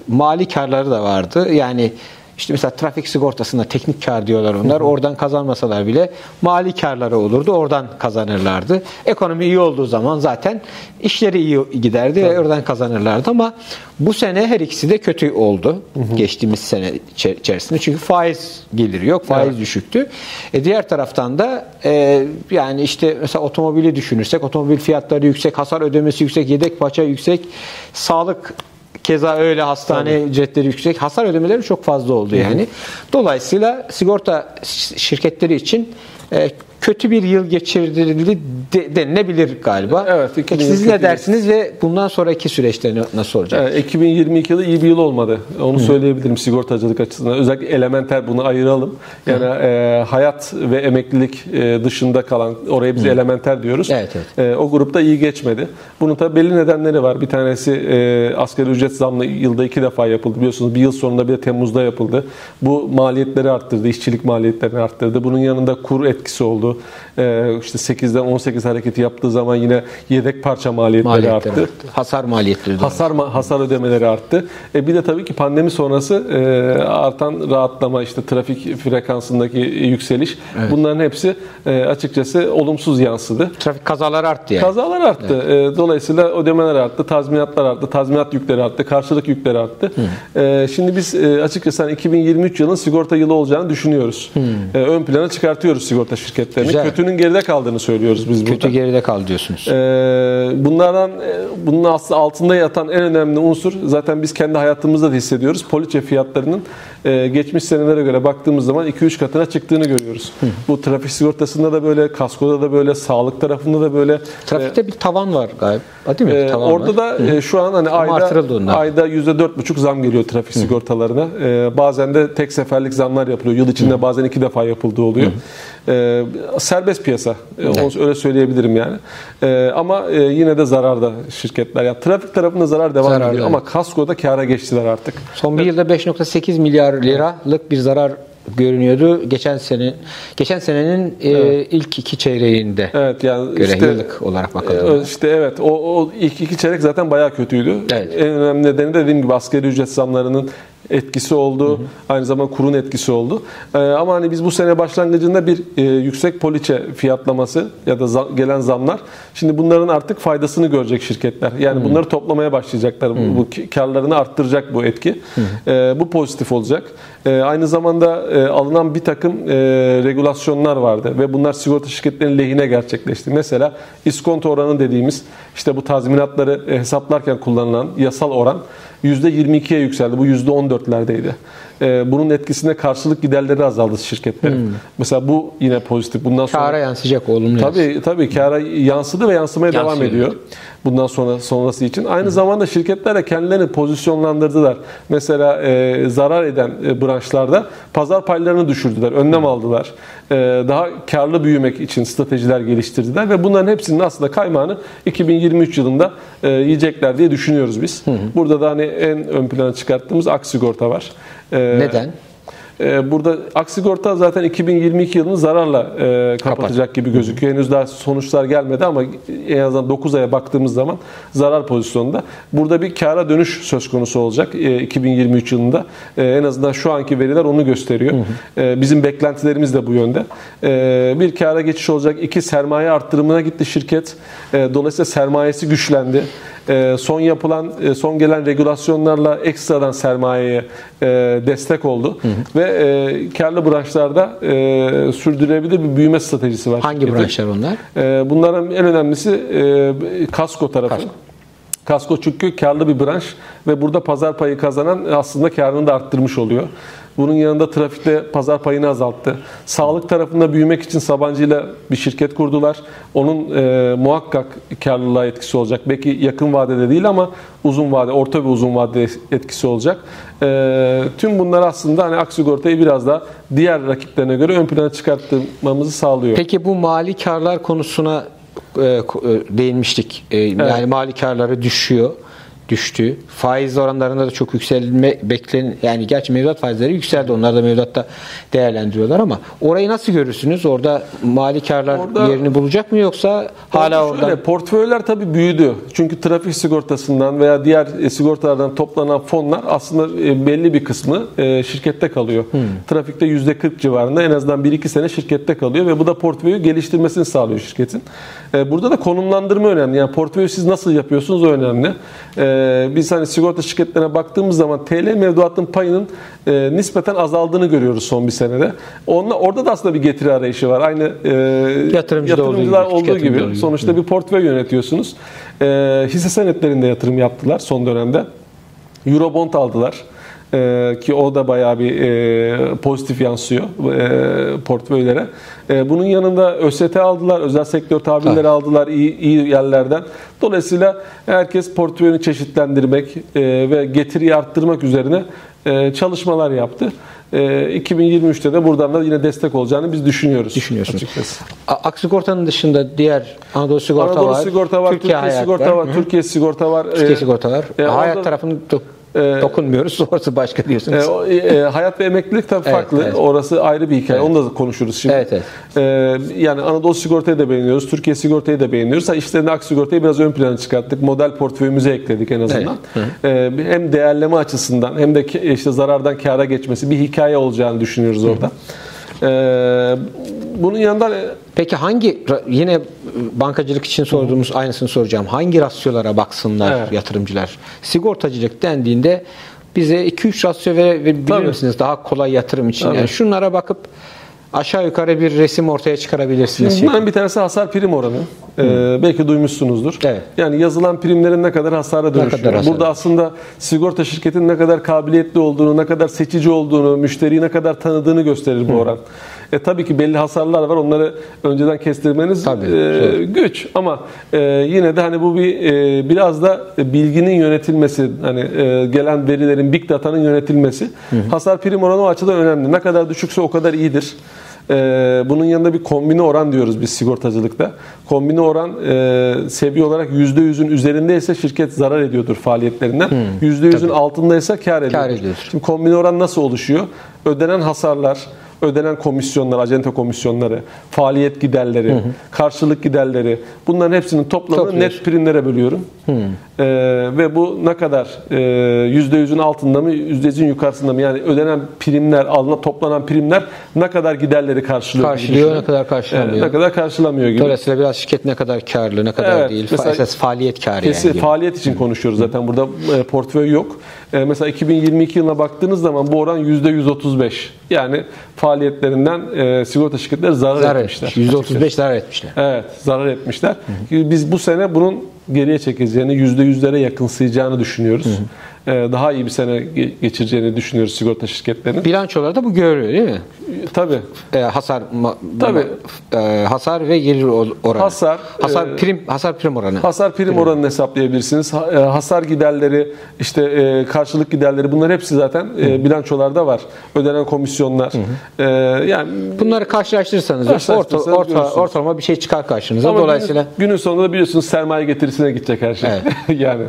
Mali karları da vardı. Yani işte mesela trafik sigortasında teknik kar diyorlar onlar. Hı hı. Oradan kazanmasalar bile mali karları olurdu. Oradan kazanırlardı. Ekonomi iyi olduğu zaman zaten işleri iyi giderdi evet. ve oradan kazanırlardı. Ama bu sene her ikisi de kötü oldu. Hı hı. Geçtiğimiz sene içerisinde. Çünkü faiz geliri yok. Faiz evet. düşüktü. E diğer taraftan da e, yani işte mesela otomobili düşünürsek otomobil fiyatları yüksek, hasar ödemesi yüksek, yedek parça yüksek, sağlık keza öyle, hastane Tabii. ücretleri yüksek. Hasar ödemeleri çok fazla oldu yani. Hı hı. Dolayısıyla sigorta şirketleri için e, kötü bir yıl geçirildi de, denilebilir galiba. Evet, Peki siz ne dersiniz ve bundan sonraki süreçte nasıl olacak? Evet, iki bin yirmi iki yılı iyi bir yıl olmadı. Onu Hı. söyleyebilirim sigortacılık açısından. Özellikle elementer bunu ayıralım. Yani e, hayat ve emeklilik e, dışında kalan, oraya biz Hı. elementer diyoruz. Evet, evet. E, o grupta iyi geçmedi. Bunun tabii belli nedenleri var. Bir tanesi e, asgari ücret zamlı yılda iki defa yapıldı. Biliyorsunuz bir yıl sonunda bir de Temmuz'da yapıldı. Bu maliyetleri arttırdı. İşçilik maliyetlerini arttırdı. Bunun yanında kur etkisi oldu. İşte sekizden on sekiz hareketi yaptığı zaman yine yedek parça maliyetleri, maliyetleri arttı. arttı. Hasar maliyetleri. Hasar ma- hasar ödemeleri arttı. E bir de tabii ki pandemi sonrası e, artan rahatlama, işte trafik frekansındaki yükseliş. Evet. Bunların hepsi e, açıkçası olumsuz yansıdı. Trafik kazaları arttı yani. Kazalar arttı. Evet. E, dolayısıyla ödemeler arttı, tazminatlar arttı, tazminat yükleri arttı, karşılık yükleri arttı. E, şimdi biz e, açıkçası hani iki bin yirmi üç yılının sigorta yılı olacağını düşünüyoruz. E, ön plana çıkartıyoruz sigorta şirketleri. Güzel. Kötünün geride kaldığını söylüyoruz biz Kötü burada. Kötü geride kaldı diyorsunuz. Ee, bunlardan, bunun aslında altında yatan en önemli unsur, zaten biz kendi hayatımızda da hissediyoruz. Poliçe fiyatlarının e, geçmiş senelere göre baktığımız zaman iki üç katına çıktığını görüyoruz. Hı. Bu trafik sigortasında da böyle, kaskoda da böyle, sağlık tarafında da böyle. Trafikte e, bir tavan var galiba değil mi? E, tavan orada var. da e, şu an hani ayda, ayda yüzde dört buçuk zam geliyor trafik Hı. sigortalarına. E, bazen de tek seferlik zamlar yapılıyor. Yıl içinde Hı. bazen iki defa yapıldığı oluyor. E, serbest piyasa. Evet. Öyle söyleyebilirim yani. Ee, ama yine de zararda şirketler. Yani trafik tarafında zarar devam zarar ediyor. Yani. Ama kaskoda kâra geçtiler artık. Son bir yılda beş nokta sekiz milyar liralık bir zarar görünüyordu. Geçen sene geçen senenin evet. e, ilk iki çeyreğinde. Evet yani göre işte, yıllık olarak bakalım. İşte evet o, o ilk iki çeyrek zaten bayağı kötüydü. Evet. En önemli nedeni de dediğim gibi asgari ücret zamlarının etkisi oldu. Hı hı. Aynı zamanda kurun etkisi oldu. Ee, ama hani biz bu sene başlangıcında bir e, yüksek poliçe fiyatlaması ya da zam, gelen zamlar, şimdi bunların artık faydasını görecek şirketler. Yani hı hı. bunları toplamaya başlayacaklar. Hı hı. Bu karlarını arttıracak bu etki. Hı hı. E, bu pozitif olacak. E, aynı zamanda e, alınan bir takım e, regülasyonlar vardı ve bunlar sigorta şirketlerinin lehine gerçekleşti. Mesela iskonto oranı dediğimiz, işte bu tazminatları e, hesaplarken kullanılan yasal oran yüzde yirmi ikiye yükseldi. Bu yüzde on dörtlerdeydi. Bunun etkisinde karşılık giderleri azaldı şirketlerin. Hmm. Mesela bu yine pozitif. Bundan sonra kâra yansıyacak, olumlu. Tabii tabii kâra yansıdı ve yansımaya Yansıyor. devam ediyor. Bundan sonra sonrası için. Aynı hmm. zamanda şirketler de kendilerini pozisyonlandırdılar. Mesela e, zarar eden e, branşlarda pazar paylarını düşürdüler. Önlem hmm. aldılar. E, daha karlı büyümek için stratejiler geliştirdiler ve bunların hepsinin aslında kaymağını iki bin yirmi üç yılında e, yiyecekler diye düşünüyoruz biz. Hmm. Burada da hani en ön plana çıkarttığımız Aksigorta var. E, Neden? E, burada Aksigorta zaten iki bin yirmi iki yılını zararla e, kapatacak Kapat. gibi gözüküyor. Henüz daha sonuçlar gelmedi ama en azından dokuz aya baktığımız zaman zarar pozisyonunda. Burada bir kâra dönüş söz konusu olacak e, iki bin yirmi üç yılında. E, en azından şu anki veriler onu gösteriyor. Hı hı. E, bizim beklentilerimiz de bu yönde. E, bir kâra geçiş olacak. İki, sermaye arttırımına gitti şirket. E, dolayısıyla sermayesi güçlendi. Son yapılan, son gelen regülasyonlarla ekstradan sermayeye destek oldu. Hı hı. Ve karlı branşlarda sürdürülebilir bir büyüme stratejisi var. Hangi branşlar onlar? Bunların en önemlisi kasko tarafı. Kasko. Kasko çünkü karlı bir branş ve burada pazar payı kazanan aslında karını da arttırmış oluyor. Bunun yanında trafikte pazar payını azalttı. Sağlık tarafında büyümek için Sabancı ile bir şirket kurdular. Onun e, muhakkak karlılığa etkisi olacak. Belki yakın vadede değil ama uzun vade, orta ve uzun vade etkisi olacak. E, tüm bunlar aslında hani Aksigorta'yı biraz daha diğer rakiplerine göre ön plana çıkartmamızı sağlıyor. Peki bu mali karlar konusuna değinmiştik. Yani evet. Mali karları düşüyor. Düştü. Faiz oranlarında da çok yükselme beklen, yani gerçi mevduat faizleri yükseldi. Onlar da mevduatta değerlendiriyorlar ama orayı nasıl görürsünüz? Orada mali karlar orada, yerini bulacak mı yoksa hala orada? Şöyle, portföyler tabii büyüdü. Çünkü trafik sigortasından veya diğer sigortalardan toplanan fonlar aslında belli bir kısmı şirkette kalıyor. Hmm. Trafikte yüzde kırk civarında en azından bir iki sene şirkette kalıyor ve bu da portföyü geliştirmesini sağlıyor şirketin. Burada da konumlandırma önemli. Yani portföyü siz nasıl yapıyorsunuz o önemli. Biz hani sigorta şirketlerine baktığımız zaman T L mevduatın payının e, nispeten azaldığını görüyoruz son bir senede. Onunla, orada da aslında bir getiri arayışı var. Aynı e, yatırımcı yatırımcılar olduğu gibi. Olduğu gibi. Yatırımcı sonuçta gibi. Bir portföy yönetiyorsunuz. E, hisse senetlerinde yatırım yaptılar son dönemde. Eurobond aldılar. E, ki o da bayağı bir e, pozitif yansıyor e, portföylere. E, bunun yanında ÖST aldılar, özel sektör tahvilleri evet. aldılar iyi, iyi yerlerden. Dolayısıyla herkes portföyünü çeşitlendirmek e, ve getiriyi arttırmak üzerine e, çalışmalar yaptı. E, iki bin yirmi üçte de buradan da yine destek olacağını biz düşünüyoruz. Düşünüyorsunuz. Açıkçası. Aksigorta'nın dışında diğer Anadolu Sigorta, Anadolu var, Sigorta var, Türkiye, Türkiye Sigorta var, var, Türkiye Sigorta var. Türkiye Sigortalar. E, hayat tarafının dokunmuyoruz. Sonrası başka diyorsunuz. E, e, hayat ve emeklilik tabii evet, farklı. Evet. Orası ayrı bir hikaye. Evet. Onu da konuşuruz şimdi. Evet, evet. E, yani Anadolu Sigorta'yı da beğeniyoruz. Türkiye Sigorta'yı da beğeniyoruz. İşlerinde Aksigorta'yı biraz ön plana çıkarttık. Model portföyümüze ekledik en azından. Evet. E, hem değerleme açısından hem de işte zarardan kâra geçmesi bir hikaye olacağını düşünüyoruz orada. E, bunun yanında... Peki hangi, yine bankacılık için sorduğumuz aynısını soracağım. Hangi rasyolara baksınlar evet. yatırımcılar? Sigortacılık dendiğinde bize iki üç rasyo verebilir misiniz? Daha kolay yatırım için. Yani şunlara bakıp aşağı yukarı bir resim ortaya çıkarabilirsiniz. Bundan bir tanesi hasar prim oranı. Ee, belki duymuşsunuzdur. Evet. Yani yazılan primlerin ne kadar hasara dönüşüyor. Kadar hasar. Burada aslında sigorta şirketinin ne kadar kabiliyetli olduğunu, ne kadar seçici olduğunu, müşteriyi ne kadar tanıdığını gösterir bu Hı. oran. E, tabii ki belli hasarlar var. Onları önceden kestirmeniz tabii, e, güç. Ama e, yine de hani bu bir e, biraz da bilginin yönetilmesi, hani e, gelen verilerin, big data'nın yönetilmesi. Hı hı. Hasar prim oranı o açıdan önemli. Ne kadar düşükse o kadar iyidir. E, bunun yanında bir kombine oran diyoruz biz sigortacılıkta. Kombine oran e, seviye olarak yüzde yüz'ün üzerindeyse şirket zarar ediyordur faaliyetlerinden. Hı, yüzde yüz'ün altındaysa kar ediyordur. Kar ediyordur. Şimdi kombine oran nasıl oluşuyor? Ödenen hasarlar, ödenen komisyonlar, acente komisyonları, faaliyet giderleri, hı hı. karşılık giderleri, bunların hepsinin toplamını Çok net iyi. primlere bölüyorum. Hı. Ee, ve bu ne kadar ee, yüzde yüz'ün altında mı, yüzde yüz'ün yukarısında mı? Yani ödenen primler, alına toplanan primler ne kadar giderleri karşılıyor? Karşılıyor, ne kadar karşılamıyor. Evet, ne kadar karşılamıyor gibi. Dolayısıyla biraz şirket ne kadar karlı, ne kadar evet, değil. Mesela, esas faaliyet karı yani. Faaliyet için konuşuyoruz zaten. Burada e, portföy yok. E, mesela iki bin yirmi iki yılına baktığınız zaman bu oran yüzde yüz otuz beş. Yani faaliyetlerinden e, sigorta şirketleri zarar, zarar etmişler. yüzde otuz beş zarar etmişler. Evet, zarar etmişler. Hı hı. Biz bu sene bunun geriye çekeceğini, yüzde yüz'lere yakınsayacağını düşünüyoruz. Hı hı. E, daha iyi bir sene geçireceğini düşünüyoruz sigorta şirketlerinin. Bilançolar da bu görülüyor değil mi? E, tabii. E, hasar tabii. E, hasar ve gelir oranı. Hasar, hasar prim, hasar prim oranı. Hasar prim, prim oranını hesaplayabilirsiniz. Ha, e, hasar giderleri, işte e, karşılık giderleri, bunlar hepsi zaten e, bilançolarda var. Ödenen komisyonlar. Hı hı. E, yani bunları karşılaştırırsanız, karşılaştırırsanız orta, orta, ortalama bir şey çıkar karşınıza. Ama dolayısıyla günün, günün sonunda da biliyorsunuz sermaye getirisi gidecek her şey. Evet. yani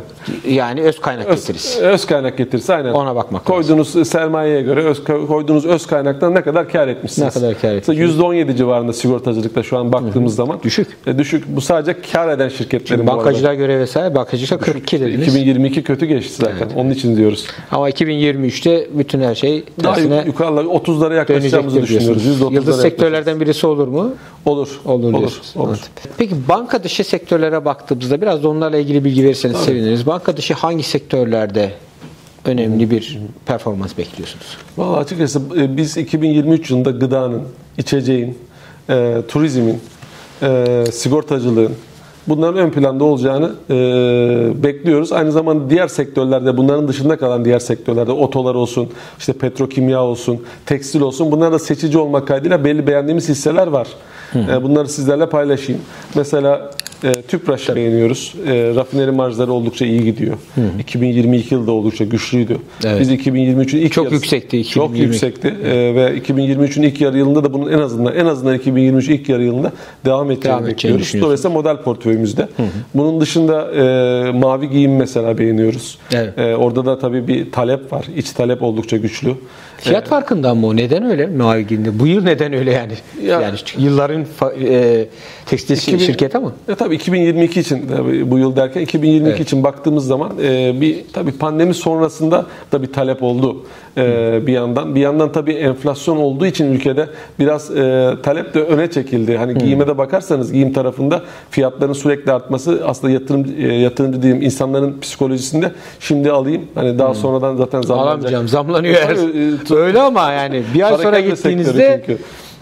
yani öz kaynak getirisi. Öz, öz kaynak getirisi aynen. Ona bakmak koyduğunuz lazım. Sermayeye göre öz, koyduğunuz öz kaynaktan ne kadar kar etmişsiniz. Ne kadar kar etmişsiniz. yüzde on yedi civarında sigortacılıkta şu an baktığımız Hı-hı. zaman. Düşük. E, düşük. Bu sadece kar eden şirketlerin. Bankacılar göre vesaire. Bankacılıkta kırk iki dediniz. iki bin yirmi iki kötü geçti zaten. Evet. Onun için diyoruz. Ama iki bin yirmi üçte bütün her şey tersine yukarılara otuz'lara yaklaşacağımızı düşünüyoruz. Yıldız sektörlerden birisi olur mu? Olur. Olur. Olur. olur. Peki banka dışı sektörlere baktığımızda biraz onlarla ilgili bilgi verirseniz Tabii. seviniriz. Banka dışı hangi sektörlerde önemli bir performans bekliyorsunuz? Vallahi açıkçası biz iki bin yirmi üç yılında gıdanın, içeceğin, e, turizmin, e, sigortacılığın, bunların ön planda olacağını e, bekliyoruz. Aynı zamanda diğer sektörlerde, bunların dışında kalan diğer sektörlerde, otolar olsun, işte petrokimya olsun, tekstil olsun, bunlar da seçici olmak kaydıyla belli beğendiğimiz hisseler var. Hı hı. E, bunları sizlerle paylaşayım. Mesela e, Tüpraş'ı beğeniyoruz. E, rafineri marjları oldukça iyi gidiyor. Hı hı. iki bin yirmi iki yılda oldukça güçlüydü. Evet. Biz iki bin yirmi üçün ilk çok yarısı, yüksekti. iki bin yirmi. Çok yüksekti. E, ve iki bin yirmi üçün ilk yarı yılında da bunun en azından en azından iki bin yirmi üç ilk yarı yılında devam edeceğini bekliyoruz. Dolayısıyla model portföyümüzde. Hı hı. Bunun dışında e, mavi giyim mesela beğeniyoruz. Evet. E, orada da tabii bir talep var. İç talep oldukça güçlü. Fiyat e, farkından mı o? Neden öyle mavi giyimde? Bu yıl neden öyle yani? Yani, yani yılların e, tekstil şirketi ama. E, tabii iki bin yirmi iki için, bu yıl derken iki bin yirmi iki evet. için baktığımız zaman e, bir tabii pandemi sonrasında da bir talep oldu. Ee, bir yandan. Bir yandan tabii enflasyon olduğu için ülkede biraz e, talep de öne çekildi. Hani hmm. giyime de bakarsanız, giyim tarafında fiyatların sürekli artması aslında yatırım e, yatırımcı diyeyim, insanların psikolojisinde şimdi alayım. Hani daha hmm. sonradan zaten zamlanacak. Alamayacağım. Zamlanıyor. Tabii, öyle ama yani bir ay sonra gittiğinizde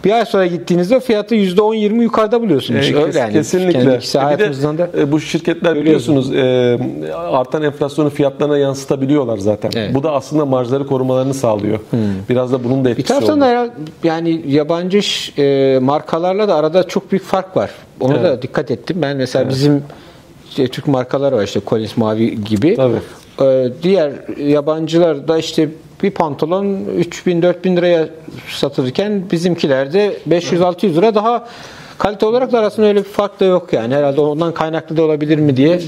Bir ay sonra gittiğinizde fiyatı yüzde on yirmi yukarıda buluyorsunuz. E, Öyle yani. Kesinlikle. E, de, e, bu şirketler biliyorsunuz e, artan enflasyonu fiyatlarına yansıtabiliyorlar zaten. Evet. Bu da aslında marjları korumalarını sağlıyor. Hmm. Biraz da bunun da etkisi oluyor. Bir taraftan da yani yabancı e, markalarla da arada çok büyük fark var. Ona evet. da dikkat ettim. Ben mesela evet. bizim işte, Türk markalar var işte Collins Mavi gibi. E, diğer yabancılar da işte bir pantolon üç bin dört bin liraya satılırken bizimkilerde beş yüz altı yüz lira daha kalite olarak da arasında öyle bir fark da yok yani. Herhalde ondan kaynaklı da olabilir mi diye.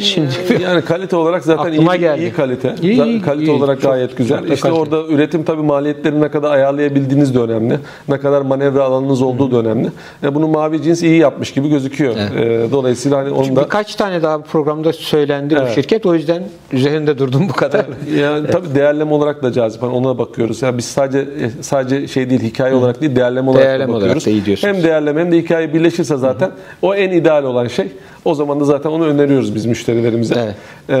Şimdi yani kalite olarak zaten iyi, iyi kalite. İyi, iyi, kalite iyi, olarak çok, gayet güzel. İşte kalite. Orada üretim tabii maliyetlerini ne kadar ayarlayabildiğiniz de önemli. Ne kadar manevra alanınız olduğu da önemli. Yani bunu mavi cins iyi yapmış gibi gözüküyor. Evet. Dolayısıyla hani onda birkaç tane daha programda söylendi evet. bu şirket. O yüzden üzerinde durdum bu kadar. Yani evet. tabii değerleme olarak da cazip. Yani ona bakıyoruz. Yani biz sadece sadece şey değil, hikaye Hı. olarak değil, değerleme olarak değerleme da bakıyoruz. Olarak da hem değerleme hem de hikaye birleşirse zaten Hı. o en ideal olan şey. O zaman da zaten onu öneriyoruz biz müşterilerimize. Evet. Ee,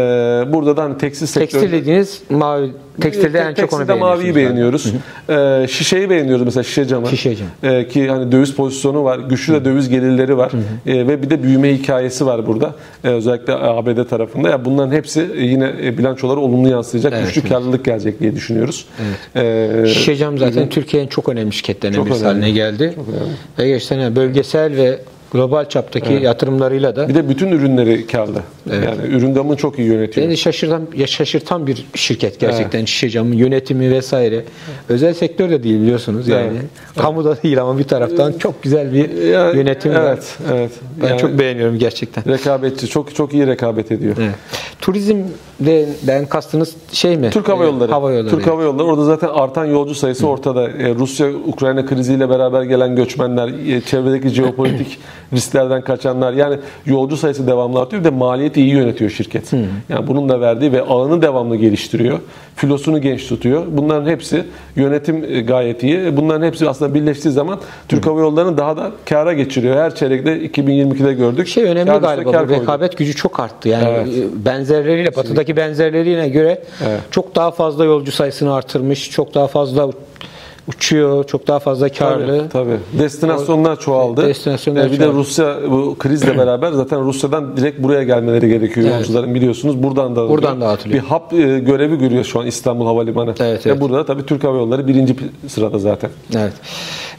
burada da hani tekstil sektörü. Tekstil dediğiniz mavi. Tekstilde en çok onu beğeniyoruz. Maviyi beğeniyoruz. Ee, şişeyi beğeniyoruz mesela Şişecam'ı. Şişecam. Ee, ki hani döviz pozisyonu var. Güçlü de döviz gelirleri var. Ee, ve bir de büyüme hikayesi var burada. Ee, özellikle A B D tarafında. Yani bunların hepsi yine bilançolara olumlu yansıyacak. Evet, güçlü evet. karlılık gelecek diye düşünüyoruz. Evet. Ee, Şişecam zaten hı. Türkiye'nin çok önemli şirketlerinden birisi haline geldi. Çok önemli. Ve geçen bölgesel ve global çaptaki evet. yatırımlarıyla da. Bir de bütün ürünleri kârlı. Evet. Yani ürün gamını çok iyi yönetiyor. Beni şaşırtan, şaşırtan bir şirket gerçekten. Evet. Şişecam'ın yönetimi vesaire. Evet. Özel sektör de değil biliyorsunuz yani. Evet. Kamuda değil ama bir taraftan evet. çok güzel bir yani, yönetim evet. var. Evet. Ben yani, çok beğeniyorum gerçekten. Rekabetçi. Çok çok iyi rekabet ediyor. Evet. Turizmden kastınız şey mi? Türk Hava Yolları. Hava Yolları Türk yani. Hava Yolları. Orada zaten artan yolcu sayısı Hı. ortada. Rusya-Ukrayna kriziyle beraber gelen göçmenler, çevredeki jeopolitik risklerden kaçanlar. Yani yolcu sayısı devamlı artıyor. Bir de maliyeti iyi yönetiyor şirket. Hmm. Yani bunun da verdiği ve ağını devamlı geliştiriyor. Filosunu genç tutuyor. Bunların hepsi yönetim gayet iyi. Bunların hepsi aslında birleştiği zaman Türk Hava Yolları'nı daha da kâra geçiriyor. Her çeyrekte iki bin yirmi ikide gördük. Şey önemli Kâr galiba. Rekabet gücü çok arttı. Yani evet. benzerleriyle, Kesinlikle. batıdaki benzerlerine göre evet. çok daha fazla yolcu sayısını artırmış. Çok daha fazla uçuyor, çok daha fazla karlı. Tabii, tabii. Destinasyonlar o, çoğaldı. Destinasyonlar ee, bir çoğaldı. de Rusya bu krizle beraber zaten Rusya'dan direkt buraya gelmeleri gerekiyor evet. yolcuların biliyorsunuz. Buradan da buradan dağıtılıyor. Bir hap e, görevi görüyor şu an İstanbul Havalimanı. Evet, evet. E, burada tabii Türk Hava Yolları birinci sırada zaten. Evet.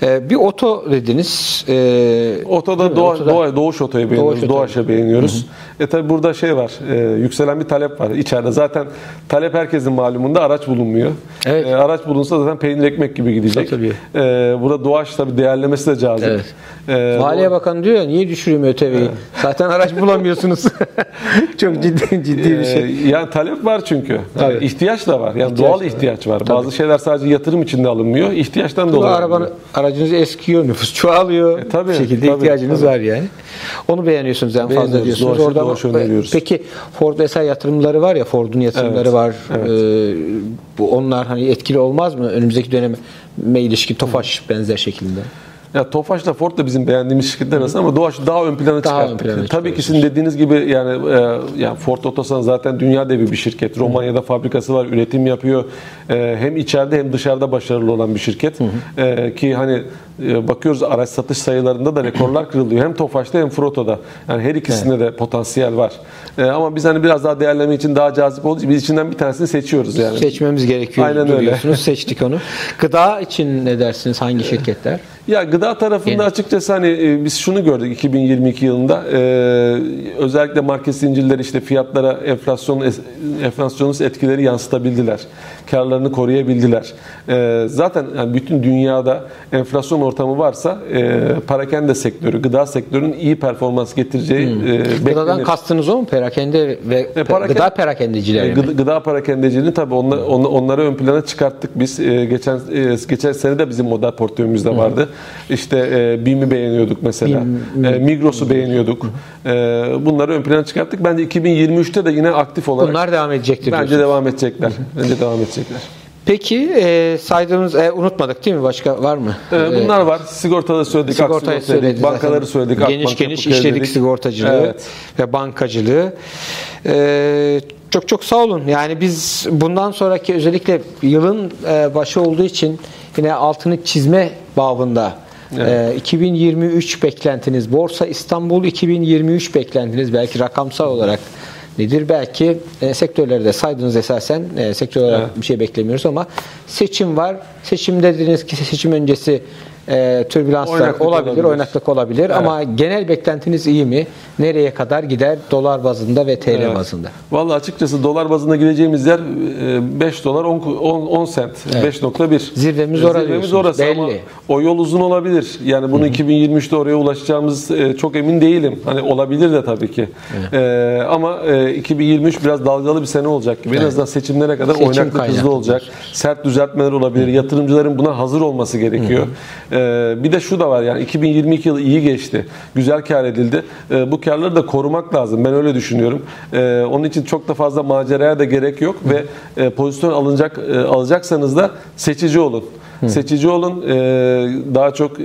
Ee, bir oto dediniz. Ee, Otoda Doğa, Doğa, Doğuş Oto'yu beğeniyoruz. Doğuş'a beğeniyoruz. Hı hı. E tabii burada şey var. E, yükselen bir talep var içeride. Zaten talep herkesin malumunda araç bulunmuyor. Evet. E, araç bulunsa zaten peynir ekmek gibi gidecek. Ee, burada Doğaç tabii değerlemesi de cazip. Evet. Ee, Maliye Bakanı diyor ya niye düşürüyorum ÖTV'yi? Evet. Zaten araç bulamıyorsunuz. Çok ciddi ciddi bir şey. Ee, yani talep var çünkü. Yani ihtiyaç da var. Yani ihtiyaç doğal var. ihtiyaç var. Tabii. Bazı şeyler sadece yatırım içinde alınmıyor. İhtiyaçtan dolayı. Arabanı, aracınız eskiyor, nüfus çoğalıyor. E, tabii, bir şekilde tabii, ihtiyacınız tabii. var yani. Onu beğeniyorsunuz en beğeniyoruz, fazla diyorsunuz. Doğaç, Oradan Doğaç öneriyoruz. Peki Ford eser yatırımları var ya, Ford'un yatırımları evet, var. Evet. Ee, bu onlar hani etkili olmaz mı önümüzdeki döneme ilişkin Tofaş Hı. benzer şeklinde? Ya Tofaş'la Ford da bizim beğendiğimiz şirketler arasında ama Doğaç daha ön plana çıkarttı. Tabii ki sizin dediğiniz gibi yani, e, yani Ford Otosan zaten dünya devi bir şirket. Hı. Romanya'da fabrikası var, üretim yapıyor. E, hem içeride hem dışarıda başarılı olan bir şirket. Hı hı. E, ki hani bakıyoruz araç satış sayılarında da rekorlar kırılıyor. Hem Tofaş'ta hem Froto'da. Yani her ikisinde evet. de potansiyel var. Ee, ama biz hani biraz daha değerleme için daha cazip olduğu için biz içinden bir tanesini seçiyoruz yani. Seçmemiz gerekiyor. Aynen öyle. Seçtik onu. Gıda için ne dersiniz? Hangi şirketler? Ya gıda tarafında Yine. açıkçası hani biz şunu gördük iki bin yirmi iki yılında. E, özellikle market zincirleri işte fiyatlara enflasyon enflasyonist etkileri yansıtabildiler. Karlarını koruyabildiler. E, zaten yani bütün dünyada enflasyon ortamı varsa e, parakende sektörü, gıda sektörünün iyi performans getireceği hmm. e, beklenir. Gıdadan kastınız o mu? Perakende ve e, perakende, gıda perakendeciler. E, gıda, gıda perakendeciliğini tabii onlar, on, onları ön plana çıkarttık biz. E, geçen e, geçen sene de bizim model portföyümüzde vardı. Hmm. İşte e, BİM'i beğeniyorduk mesela. BİM, e, Migros'u beğeniyorduk. E, bunları ön plana çıkarttık. Bence iki bin yirmi üçte de yine aktif olarak. Bunlar devam edecektir. Bence diyorsunuz. devam edecekler. Bence devam edecekler. Peki e, saydığımız e, unutmadık değil mi? Başka var mı? E, bunlar var. Sigortada söyledik, sigortayı söyledik, bankaları söyledik. Geniş Akbank, geniş işledik dedik. Sigortacılığı evet. ve bankacılığı. E, çok çok sağ olun. Yani biz bundan sonraki özellikle yılın e, başı olduğu için yine altını çizme babında evet. e, iki bin yirmi üç beklentiniz, Borsa İstanbul iki bin yirmi üç beklentiniz belki rakamsal olarak nedir? Belki e, sektörleri de saydınız esasen. E, sektör olarak evet. bir şey beklemiyoruz ama seçim var. Seçim dediniz ki seçim öncesi e, türbülanslar oynaklık olabilir, olabilir, oynaklık olabilir. Evet. Ama genel beklentiniz iyi mi? Nereye kadar gider? Dolar bazında ve T L evet. bazında. Vallahi açıkçası dolar bazında gideceğimiz yer beş dolar on sent. Evet. beş nokta bir. Zirvemiz, orada Zirvemiz orası. Belli. Ama o yol uzun olabilir. Yani bunu Hı-hı. iki bin yirmi üçte oraya ulaşacağımız e, çok emin değilim. Hani olabilir de tabii ki. E, ama e, iki bin yirmi üç biraz dalgalı bir sene olacak gibi. En azından seçimlere kadar Seçim oynaklık kaynaklı. hızlı olacak. Sert düzeltmeler olabilir. Hı. Yatırımcıların buna hazır olması gerekiyor. Ee, bir de şu da var yani iki bin yirmi iki yılı iyi geçti. Güzel kar edildi. Ee, bu karları da korumak lazım. Ben öyle düşünüyorum. Ee, onun için çok da fazla maceraya da gerek yok Hı. ve e, pozisyon alınacak e, alacaksanız da seçici olun. Hı. Seçici olun. Ee, daha çok e,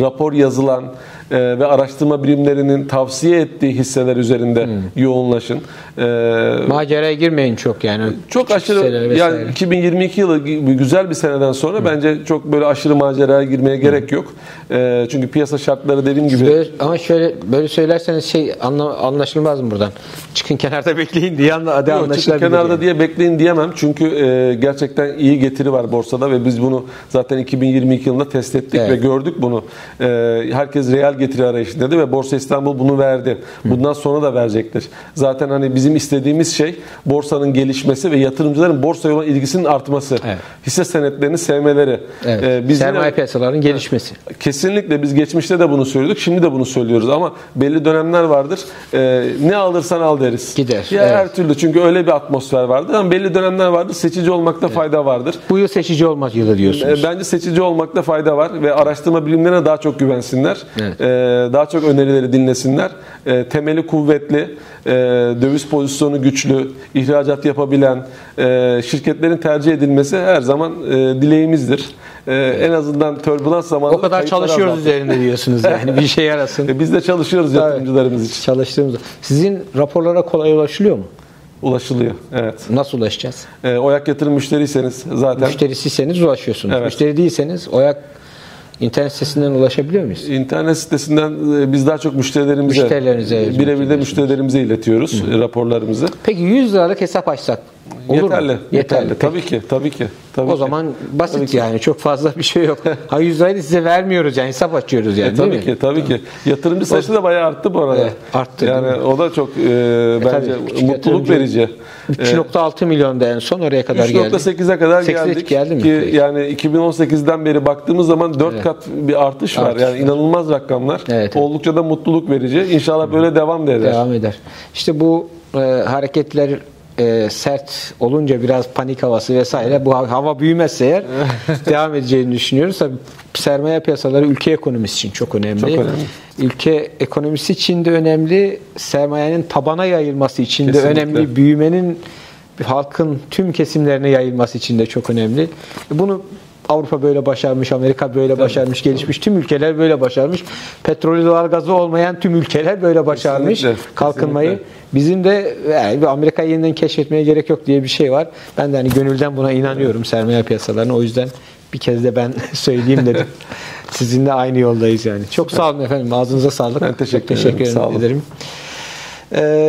rapor yazılan ve araştırma birimlerinin tavsiye ettiği hisseler üzerinde hmm. yoğunlaşın. Ee, Maceraya girmeyin çok yani. Çok aşırı yani iki bin yirmi iki yılı güzel bir seneden sonra hmm. bence çok böyle aşırı maceraya girmeye hmm. gerek yok. Ee, çünkü piyasa şartları dediğim gibi. Böyle, ama şöyle böyle söylerseniz şey anla, anlaşılmaz mı buradan? Çıkın kenarda bekleyin diye anlaşılabilir. Çıkın kenarda yani. diye bekleyin diyemem. Çünkü e, gerçekten iyi getiri var borsada ve biz bunu zaten iki bin yirmi iki yılında test ettik evet. ve gördük bunu. E, herkes real getiri arayışında dedi ve Borsa İstanbul bunu verdi. Bundan sonra da verecektir. Zaten hani bizim istediğimiz şey borsanın gelişmesi ve yatırımcıların borsaya olan ilgisinin artması. Evet. Hisse senetlerini sevmeleri. Evet. Ee, biz sermaye yine, piyasalarının gelişmesi. Kesinlikle biz geçmişte de bunu söylüyorduk. Şimdi de bunu söylüyoruz ama belli dönemler vardır. Ee, ne alırsan al deriz. Gider. Ya evet. her türlü çünkü öyle bir atmosfer vardır ama belli dönemler vardır. Seçici olmakta evet. fayda vardır. Bu yıl seçici olmak yılı diyorsunuz. Bence seçici olmakta fayda var ve araştırma bilimlerine daha çok güvensinler. Evet. Daha çok önerileri dinlesinler. Temeli kuvvetli, döviz pozisyonu güçlü, ihracat yapabilen şirketlerin tercih edilmesi her zaman dileğimizdir. En azından turbulans zamanında o kadar çalışıyoruz üzerinde diyorsunuz yani bir şey yarasın. Biz de çalışıyoruz yatırımcılarımız için. Çalıştığımız. Sizin raporlara kolay ulaşılıyor mu? Ulaşılıyor. Evet. Nasıl ulaşacağız? Oyak Yatırım müşteriyseniz zaten. Müşterisiyseniz ulaşıyorsunuz. Evet. Müşteri değilseniz Oyak İnternet sitesinden ulaşabiliyor muyuz? İnternet sitesinden biz daha çok müşterilerimize, birebir de müşterilerimize iletiyoruz Hı. raporlarımızı. Peki yüz liralık hesap açsak olur yeterli, mu? Yeterli. Yeterli. Tabii Peki. ki. Tabii ki. Tabii o ki. zaman basit tabii yani. Ki. Çok fazla bir şey yok. Ha yüz lirayı da size vermiyoruz yani. Hesap açıyoruz yani. E, tabii ki. Tabii tamam. ki. Yatırımcı sayısı da bayağı arttı bu arada. Evet, arttı. Yani o da çok e, e, bence tabii, mutluluk verici. üç nokta altı milyonda en son oraya kadar geldi. üç nokta sekize kadar geldik. Geldi mi? Ki yani iki bin on sekizden beri baktığımız zaman dört evet. kat bir artış var. Artış yani var. inanılmaz rakamlar. Evet, evet. Oldukça da mutluluk verici. İnşallah böyle devam da eder. Devam eder. İşte bu e, hareketler E, sert olunca biraz panik havası vesaire bu hava büyümezse eğer devam edeceğini düşünüyoruz. Tabii sermaye piyasaları ülke ekonomisi için çok önemli. Çok önemli. Ülke ekonomisi için de önemli. Sermayenin tabana yayılması için Kesinlikle. de önemli. Büyümenin halkın tüm kesimlerine yayılması için de çok önemli. Bunu Avrupa böyle başarmış, Amerika böyle tabii, başarmış, gelişmiş tabii. Tüm ülkeler böyle başarmış. Petrolü, doğal gazı olmayan tüm ülkeler böyle başarmış kesinlikle, kalkınmayı. Kesinlikle. Bizim de yani Amerika'yı yeniden keşfetmeye gerek yok diye bir şey var. Ben de hani gönülden buna inanıyorum, sermaye piyasalarına. O yüzden bir kez de ben söyleyeyim dedim. Sizinle aynı yoldayız yani. Çok sağ olun efendim. Ağzınıza sağlık. Ben teşekkür, teşekkür ederim. Sağ ederim.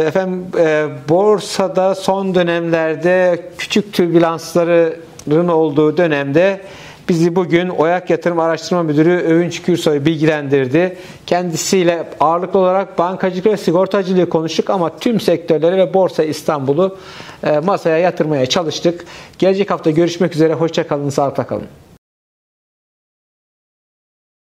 Efendim, e, borsada son dönemlerde küçük türbülansların olduğu dönemde bizi bugün Oyak Yatırım Araştırma Müdürü Övünç Gürsoy bilgilendirdi. Kendisiyle ağırlıklı olarak bankacılık ve sigortacılığı konuştuk ama tüm sektörleri ve Borsa İstanbul'u masaya yatırmaya çalıştık. Gelecek hafta görüşmek üzere. Hoşça kalın, sağlıkla kalın.